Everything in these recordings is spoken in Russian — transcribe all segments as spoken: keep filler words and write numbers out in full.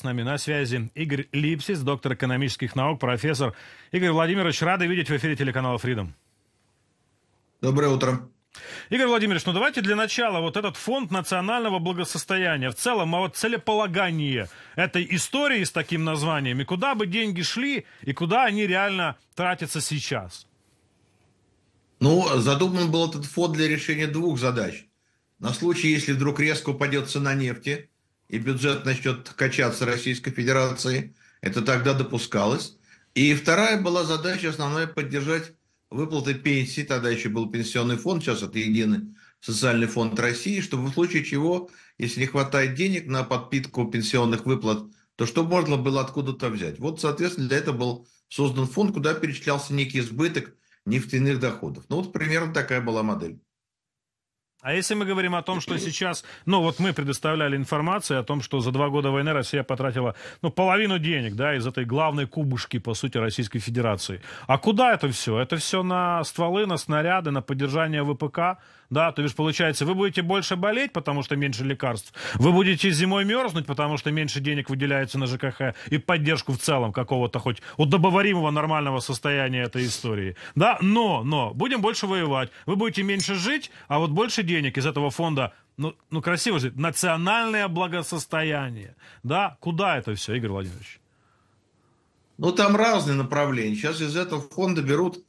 С нами на связи Игорь Липсис, доктор экономических наук, профессор. Игорь Владимирович, рады видеть в эфире телеканала Freedom. Доброе утро. Игорь Владимирович, ну давайте для начала вот этот фонд национального благосостояния, в целом, а вот целеполагание этой истории с таким названием, и куда бы деньги шли, и куда они реально тратятся сейчас? Ну, задуман был этот фонд для решения двух задач. На случай, если вдруг резко упадет цена нефти, и бюджет начнет качаться Российской Федерации, это тогда допускалось. И вторая была задача основная — поддержать выплаты пенсий, тогда еще был пенсионный фонд, сейчас это единый социальный фонд России, чтобы в случае чего, если не хватает денег на подпитку пенсионных выплат, то что можно было откуда-то взять. Вот, соответственно, для этого был создан фонд, куда перечислялся некий избыток нефтяных доходов. Ну вот примерно такая была модель. А если мы говорим о том, что сейчас, ну вот мы предоставляли информацию о том, что за два года войны Россия потратила, ну, половину денег, да, из этой главной кубышки, по сути, Российской Федерации. А куда это все? Это все на стволы, на снаряды, на поддержание ВПК, да, то есть получается, вы будете больше болеть, потому что меньше лекарств, вы будете зимой мерзнуть, потому что меньше денег выделяется на ЖКХ и поддержку в целом какого-то хоть удобоваримого нормального состояния этой истории, да, но, но, будем больше воевать, вы будете меньше жить, а вот больше денег из этого фонда, ну, ну красиво же, национальное благосостояние, да, куда это все, Игорь Владимирович? Ну, там разные направления, сейчас из этого фонда берут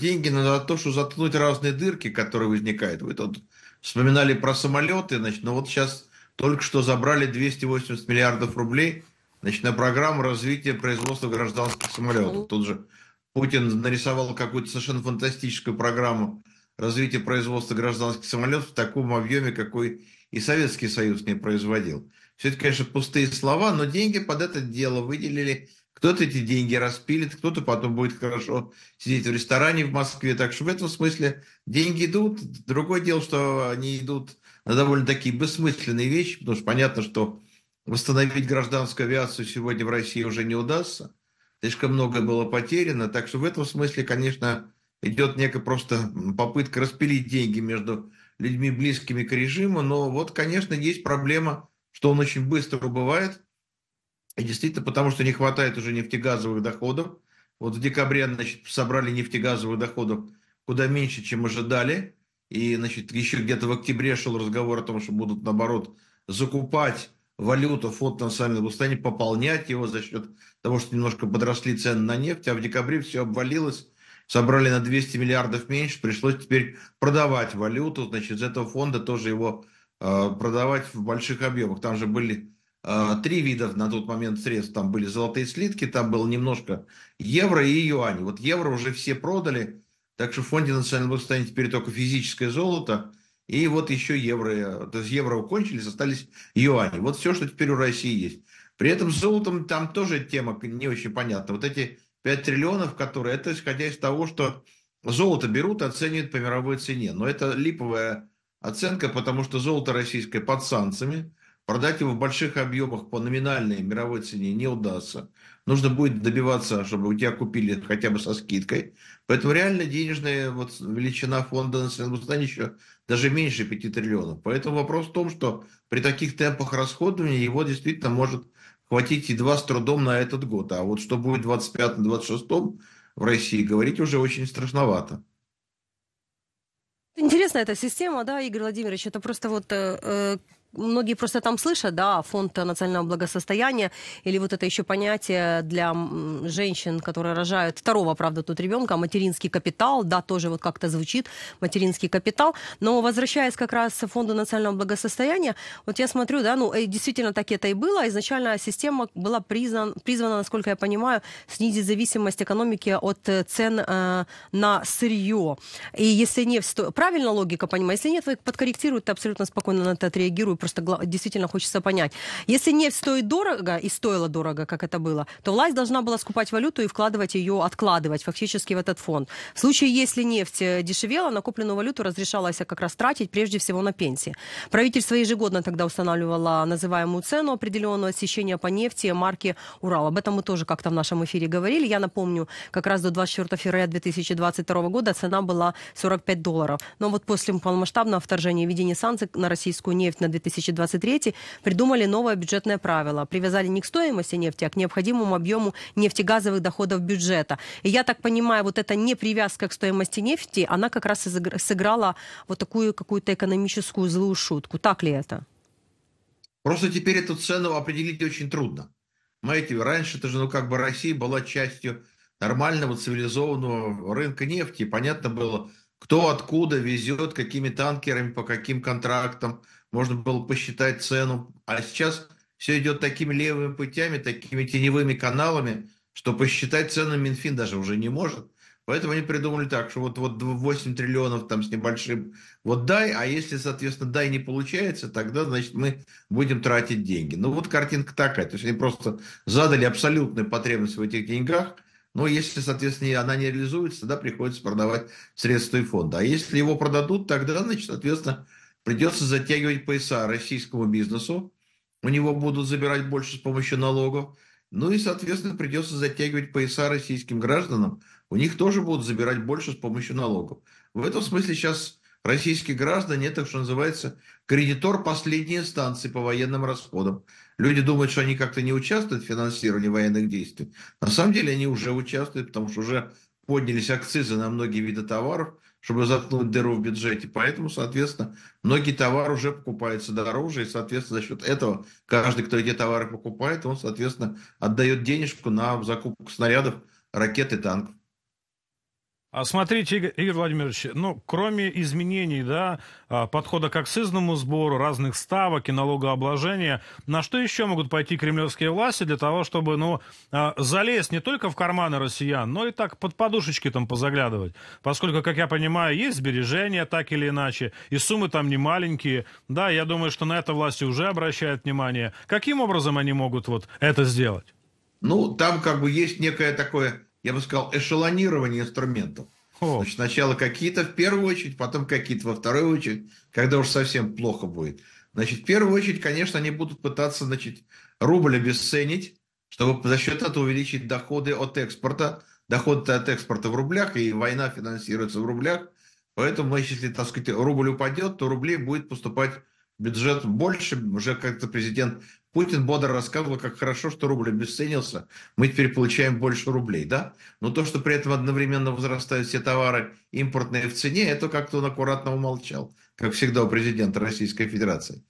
деньги на то, что заткнуть разные дырки, которые возникают. Вы тут вспоминали про самолеты, значит, ну вот сейчас только что забрали двести восемьдесят миллиардов рублей, значит, на программу развития производства гражданских самолетов. Тут же Путин нарисовал какую-то совершенно фантастическую программу развития производства гражданских самолетов в таком объеме, какой и Советский Союз не производил. Все это, конечно, пустые слова, но деньги под это дело выделили. Кто-то эти деньги распилит, кто-то потом будет хорошо сидеть в ресторане в Москве. Так что в этом смысле деньги идут. Другое дело, что они идут на довольно такие бессмысленные вещи, потому что понятно, что восстановить гражданскую авиацию сегодня в России уже не удастся. Слишком много было потеряно. Так что в этом смысле, конечно, идет некая просто попытка распилить деньги между людьми, близкими к режиму. Но вот, конечно, есть проблема, что он очень быстро убывает. И действительно, потому что не хватает уже нефтегазовых доходов. Вот в декабре, значит, собрали нефтегазовых доходов куда меньше, чем ожидали. И, значит, еще где-то в октябре шел разговор о том, что будут, наоборот, закупать валюту, фонд национального благосостояния, пополнять его за счет того, что немножко подросли цены на нефть. А в декабре все обвалилось, собрали на двести миллиардов меньше, пришлось теперь продавать валюту. Значит, из этого фонда тоже его э, продавать в больших объемах. Там же были три вида на тот момент средств. Там были золотые слитки, там было немножко евро и юани. Вот евро уже все продали, так что в фонде национального благосостояния теперь только физическое золото, и вот еще евро. То есть евро укончились, остались юани. Вот все, что теперь у России есть. При этом с золотом там тоже тема не очень понятна. Вот эти пять триллионов, которые, это исходя из того, что золото берут, оценивают по мировой цене. Но это липовая оценка, потому что золото российское под санкциями. Продать его в больших объемах по номинальной мировой цене не удастся. Нужно будет добиваться, чтобы у тебя купили хотя бы со скидкой. Поэтому реально денежная вот величина фонда национального благосостояния еще даже меньше пяти триллионов. Поэтому вопрос в том, что при таких темпах расходования его действительно может хватить едва с трудом на этот год. А вот что будет в двадцать пятом — двадцать шестом в России, говорить уже очень страшновато. Интересна эта система, да, Игорь Владимирович? Это просто вот... Э, Многие просто там слышат, да, фонд национального благосостояния, или вот это еще понятие для женщин, которые рожают второго, правда, тут ребенка, материнский капитал, да, тоже вот как-то звучит, материнский капитал. Но возвращаясь как раз к фонду национального благосостояния, вот я смотрю, да, ну, действительно так это и было. Изначально система была призвана, призвана, насколько я понимаю, снизить зависимость экономики от цен э, на сырье. И если не... Правильно логика, понимаю? Если нет, вы подкорректируете, то абсолютно спокойно на это отреагируете. Просто действительно хочется понять. Если нефть стоит дорого, и стоила дорого, как это было, то власть должна была скупать валюту и вкладывать ее, откладывать фактически в этот фонд. В случае, если нефть дешевела, накопленную валюту разрешалось как раз тратить прежде всего на пенсии. Правительство ежегодно тогда устанавливало называемую цену определенного отсечения по нефти марки «Урал». Об этом мы тоже как-то в нашем эфире говорили. Я напомню, как раз до двадцать четвёртого февраля две тысячи двадцать второго года цена была сорок пять долларов. Но вот после полномасштабного вторжения и введения санкций на российскую нефть на две тысячи две тысячи двадцать третий придумали новое бюджетное правило. Привязали не к стоимости нефти, а к необходимому объему нефтегазовых доходов бюджета. И я так понимаю, вот эта непривязка к стоимости нефти, она как раз и сыграла вот такую какую-то экономическую злую шутку. Так ли это? Просто теперь эту цену определить очень трудно. Знаете, раньше это же, ну, как бы Россия была частью нормального цивилизованного рынка нефти. Понятно было, кто откуда везет, какими танкерами, по каким контрактам. Можно было посчитать цену. А сейчас все идет такими левыми путями, такими теневыми каналами, что посчитать цену Минфин даже уже не может. Поэтому они придумали так, что вот, вот восемь триллионов там с небольшим вот дай, а если, соответственно, дай не получается, тогда, значит, мы будем тратить деньги. Ну, вот картинка такая. То есть они просто задали абсолютную потребность в этих деньгах, но если, соответственно, она не реализуется, тогда приходится продавать средства и фонда. А если его продадут, тогда, значит, соответственно, придется затягивать пояса российскому бизнесу. У него будут забирать больше с помощью налогов. Ну и, соответственно, придется затягивать пояса российским гражданам. У них тоже будут забирать больше с помощью налогов. В этом смысле сейчас российские граждане, это, что называется, кредитор последней инстанции по военным расходам. Люди думают, что они как-то не участвуют в финансировании военных действий. На самом деле они уже участвуют, потому что уже поднялись акцизы на многие виды товаров, чтобы заткнуть дыру в бюджете. Поэтому, соответственно, многие товары уже покупаются дороже. И, соответственно, за счет этого каждый, кто эти товары покупает, он, соответственно, отдает денежку на закупку снарядов, ракет и танков. А смотрите, Игорь, Игорь Владимирович, ну, кроме изменений, да, подхода к акцизному сбору, разных ставок и налогообложения, на что еще могут пойти кремлевские власти для того, чтобы, ну, залезть не только в карманы россиян, но и так под подушечки там позаглядывать? Поскольку, как я понимаю, есть сбережения, так или иначе, и суммы там не маленькие, да, я думаю, что на это власти уже обращают внимание. Каким образом они могут вот это сделать? Ну, там как бы есть некое такое, я бы сказал, эшелонирование инструментов. Значит, сначала какие-то в первую очередь, потом какие-то во вторую очередь, когда уж совсем плохо будет. Значит, в первую очередь, конечно, они будут пытаться, значит, рубль обесценить, чтобы за счет этого увеличить доходы от экспорта. Доходы от экспорта в рублях, и война финансируется в рублях. Поэтому, если, так сказать, рубль упадет, то рублей будет поступать в бюджет больше. Уже как-то президент Путин бодро рассказывал, как хорошо, что рубль обесценился, мы теперь получаем больше рублей, да? Но то, что при этом одновременно возрастают все товары импортные в цене, это как-то он аккуратно умолчал, как всегда у президента Российской Федерации.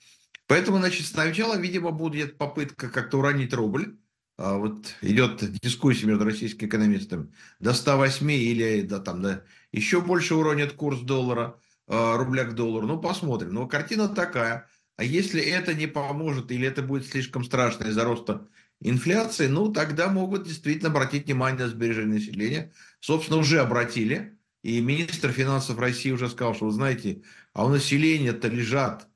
Поэтому, значит, сначала, видимо, будет попытка как-то уронить рубль. А вот идет дискуссия между российскими экономистами. До ста восьми или до, там, до еще больше уронит курс доллара, рубля к доллару. Ну, посмотрим. Но картина такая. А если это не поможет или это будет слишком страшно из-за роста инфляции, ну тогда могут действительно обратить внимание на сбережение населения. Собственно, уже обратили. И министр финансов России уже сказал, что, вы знаете, а у населения-то лежат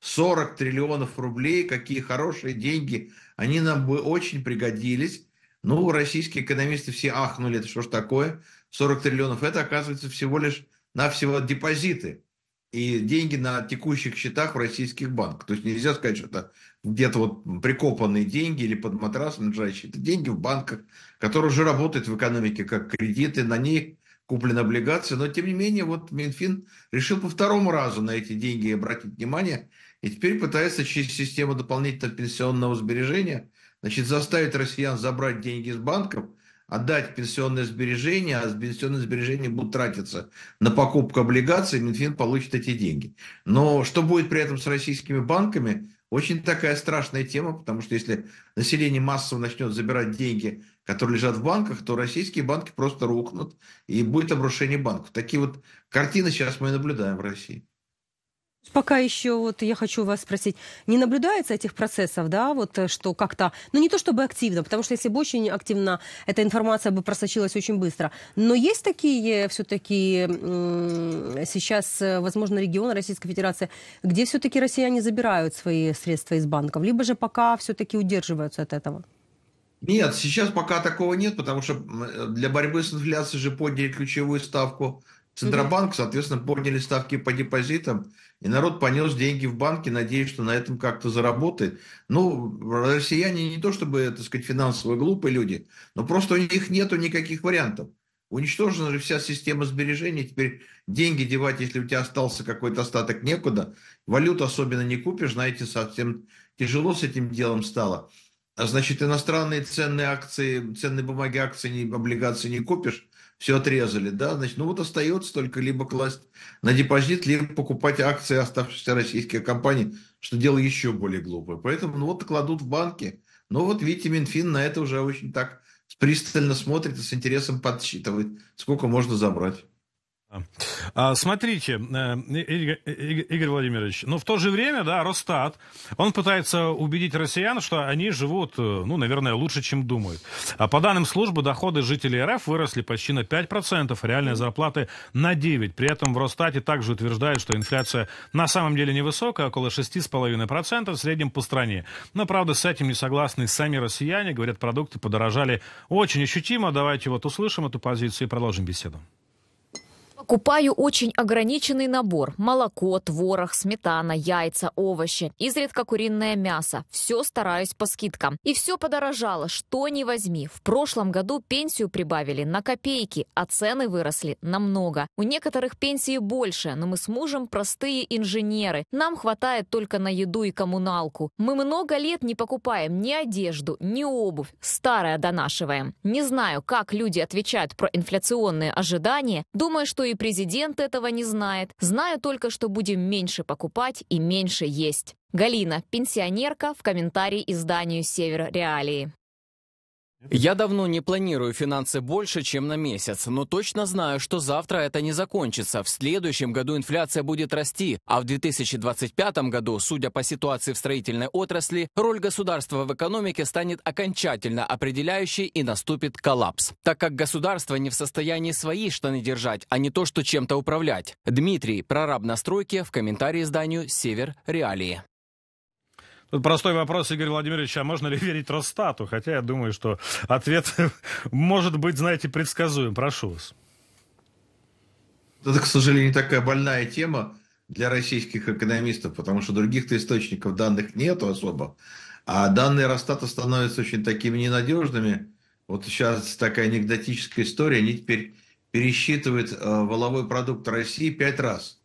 сорок триллионов рублей, какие хорошие деньги, они нам бы очень пригодились. Ну, российские экономисты все ахнули, это что ж такое? сорок триллионов, это оказывается всего лишь навсего депозиты. И деньги на текущих счетах в российских банках. То есть нельзя сказать, что это где-то вот прикопанные деньги или под матрасом лежащие. Это деньги в банках, которые уже работают в экономике как кредиты, на них куплены облигации. Но тем не менее, вот Минфин решил по второму разу на эти деньги обратить внимание. И теперь пытается через систему дополнительного пенсионного сбережения, значит, заставить россиян забрать деньги из банков, отдать пенсионные сбережения, а пенсионные сбережения будут тратиться на покупку облигаций, Минфин получит эти деньги. Но что будет при этом с российскими банками, очень такая страшная тема, потому что если население массово начнет забирать деньги, которые лежат в банках, то российские банки просто рухнут, и будет обрушение банков. Такие вот картины сейчас мы наблюдаем в России. Пока еще, вот я хочу вас спросить, не наблюдается этих процессов, да, вот что как-то, ну не то чтобы активно, потому что если бы очень активно, эта информация бы просочилась очень быстро, но есть такие все-таки сейчас, возможно, регионы Российской Федерации, где все-таки россияне забирают свои средства из банков, либо же пока все-таки удерживаются от этого? Нет, сейчас пока такого нет, потому что для борьбы с инфляцией же подняли ключевую ставку Центробанк, соответственно, подняли ставки по депозитам, и народ понес деньги в банки, надеясь, что на этом как-то заработает. Ну, россияне не то чтобы, так сказать, финансово глупые люди, но просто у них нету никаких вариантов. Уничтожена же вся система сбережений, теперь деньги девать, если у тебя остался какой-то остаток, некуда. Валюту особенно не купишь, знаете, совсем тяжело с этим делом стало. А значит, иностранные ценные акции, ценные бумаги, акции, облигации не купишь, все отрезали, да, значит, ну вот остается только либо класть на депозит, либо покупать акции оставшихся российских компаний, что дело еще более глупое. Поэтому, ну вот, кладут в банки. Ну вот, видите, Минфин на это уже очень так... пристально смотрит и с интересом подсчитывает, сколько можно забрать. Смотрите, Игорь Владимирович, но в то же время, да, Росстат, он пытается убедить россиян, что они живут, ну, наверное, лучше, чем думают. По данным службы, доходы жителей РФ выросли почти на пять процентов, реальные зарплаты на девять процентов. При этом в Росстате также утверждают, что инфляция на самом деле невысокая, около шести с половиной процентов в среднем по стране. Но, правда, с этим не согласны сами россияне, говорят, продукты подорожали очень ощутимо. Давайте вот услышим эту позицию и продолжим беседу. Покупаю очень ограниченный набор. Молоко, творог, сметана, яйца, овощи. Изредка куриное мясо. Все стараюсь по скидкам. И все подорожало, что ни возьми. В прошлом году пенсию прибавили на копейки, а цены выросли намного. У некоторых пенсии больше, но мы с мужем простые инженеры. Нам хватает только на еду и коммуналку. Мы много лет не покупаем ни одежду, ни обувь. Старое донашиваем. Не знаю, как люди отвечают про инфляционные ожидания. Думаю, что и И президент этого не знает. Знаю только, что будем меньше покупать и меньше есть. Галина, пенсионерка, в комментарии изданию «Север.Реалии». Я давно не планирую финансы больше, чем на месяц, но точно знаю, что завтра это не закончится. В следующем году инфляция будет расти, а в две тысячи двадцать пятом году, судя по ситуации в строительной отрасли, роль государства в экономике станет окончательно определяющей и наступит коллапс. Так как государство не в состоянии свои штаны держать, а не то, что чем-то управлять. Дмитрий, прораб на стройке, в комментарии изданию «Север.Реалии». Тут простой вопрос, Игорь Владимирович, а можно ли верить Росстату? Хотя я думаю, что ответ может быть, знаете, предсказуем. Прошу вас. Это, к сожалению, такая больная тема для российских экономистов, потому что других-то источников данных нету особо. А данные Росстата становятся очень такими ненадежными. Вот сейчас такая анекдотическая история. Они теперь пересчитывают валовой продукт России пять раз.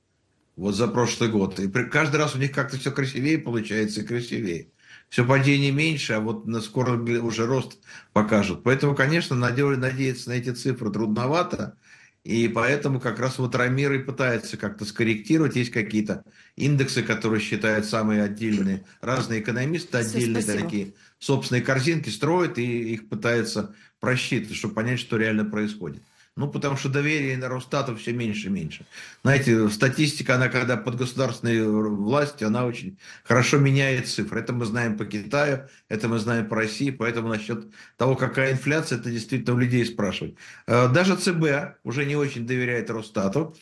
Вот за прошлый год. И каждый раз у них как-то все красивее получается и красивее. Все падение меньше, а вот скоро уже рост покажут. Поэтому, конечно, надеяться на эти цифры трудновато. И поэтому как раз вот Ромир и пытается как-то скорректировать. Есть какие-то индексы, которые считают самые отдельные. Разные экономисты отдельные такие собственные корзинки строят и их пытаются просчитывать, чтобы понять, что реально происходит. Ну, потому что доверие на Росстату все меньше и меньше. Знаете, статистика, она когда под государственной властью, она очень хорошо меняет цифры. Это мы знаем по Китаю, это мы знаем по России. Поэтому насчет того, какая инфляция, это действительно у людей спрашивать. Даже ЦБ уже не очень доверяет Росстату.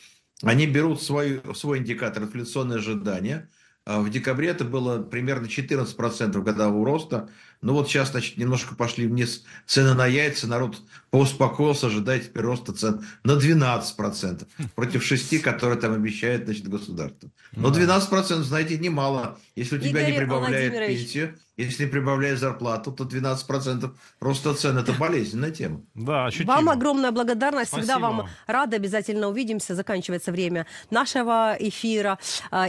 Они берут свой, свой индикатор инфляционные ожидания. В декабре это было примерно четырнадцать процентов годового роста. Ну вот сейчас, значит, немножко пошли вниз цены на яйца. Народ поуспокоился, ожидает теперь роста цен на двенадцать процентов. Против шести процентов, которые там обещает, значит, государство. Но двенадцать процентов, знаете, немало. Если у тебя Игорь не прибавляет пенсию, если не прибавляет зарплату, то двенадцать процентов роста цен – это болезненная тема. Да, ощутимо. Вам огромная благодарность. Спасибо. Всегда вам рада. Обязательно увидимся. Заканчивается время нашего эфира.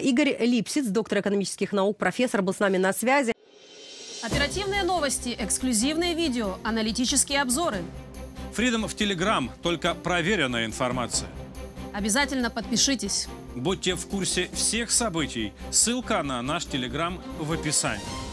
Игорь Липсиц, доктор экономических наук, профессор, был с нами на связи. Оперативные новости, эксклюзивные видео, аналитические обзоры. Freedom в Telegram, только проверенная информация. Обязательно подпишитесь. Будьте в курсе всех событий. Ссылка на наш Telegram в описании.